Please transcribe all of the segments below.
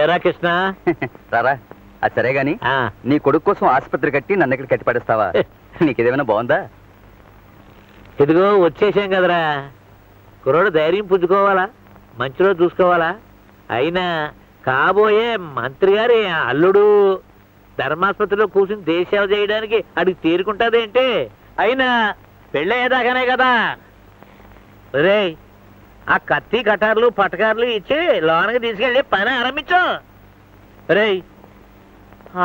ఏరా కృష్ణ రారా అది సరే గాని నీ కొడుకు కోసం ఆసుపత్రి కట్టి నన్ను ఇక్కడ కట్టి పడేస్తావా? నీకేదేమైనా బాగుందా? ఇదిగో వచ్చేసాం కదరా, కుర్రోడు ధైర్యం పుచ్చుకోవాలా, మంచి రోజు చూసుకోవాలా. అయినా కాబోయే మంత్రి గారి అల్లుడు ధర్మాసుపత్రిలో కూర్చుని దేశాలు చేయడానికి అడిగి తీరుకుంటాదేంటి? అయినా పెళ్ళయ్యేదాకానే కదా. రే ఆ కత్తి కటార్లు పటకార్లు ఇచ్చి లోనకి తీసుకెళ్ళి పని ఆరంభించు. రే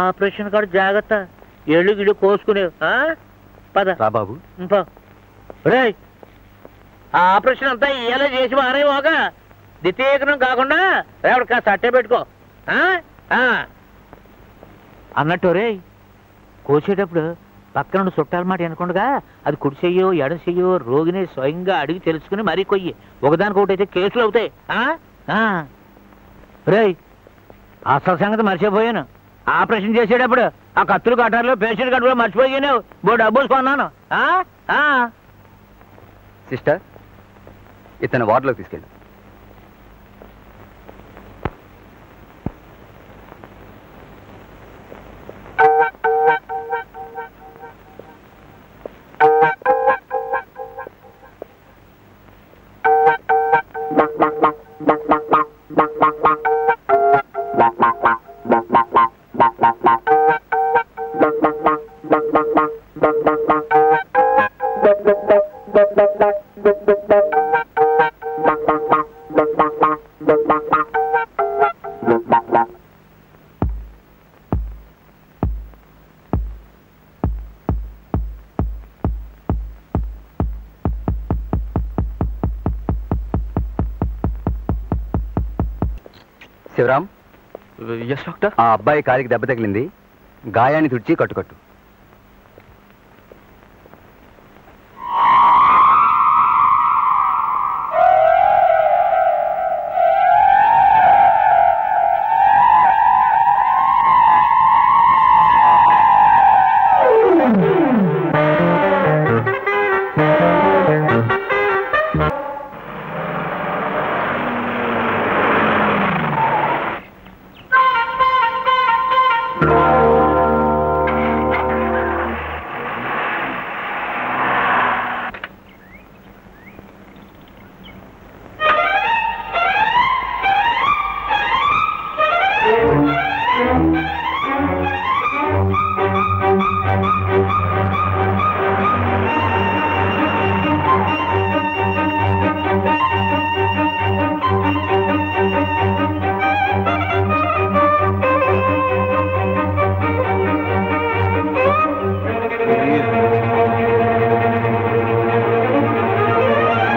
ఆపరేషన్ కాడ జాగ్రత్త, ఎళ్ళు గిళ్ళు కోసుకునేవు. పదాబాబు రే ఆపరేషన్ అంతా ఇలా చేసి మారేవోక ద్వితీయకరం కాకుండా రేపటి కాస్త అట్టే పెట్టుకో అన్నట్టు. రే కోసేటప్పుడు పక్కన చుట్టాలమాట వినకుండా అది కుడి చెయ్యో ఎడ చెయ్యో రోగిని స్వయంగా అడిగి తెలుసుకుని మరీ కొయ్యి. ఒకదానికొకటి అయితే కేసులు అవుతాయి. రే అసలు సంగతి మర్చిపోయాను, ఆపరేషన్ చేసేటప్పుడు ఆ కత్తులు కటారులో పేషెంట్ కట్టులో మర్చిపోయాను, బోర్డు డబ్బులు కొన్నాను. సిస్టర్ ఇతను వార్డులోకి తీసుకెళ్ళి. శివరాం, ఆ అబ్బాయి కాలికి దెబ్బ తగిలింది, గాయాన్ని తుడిచి కట్టుకట్టు.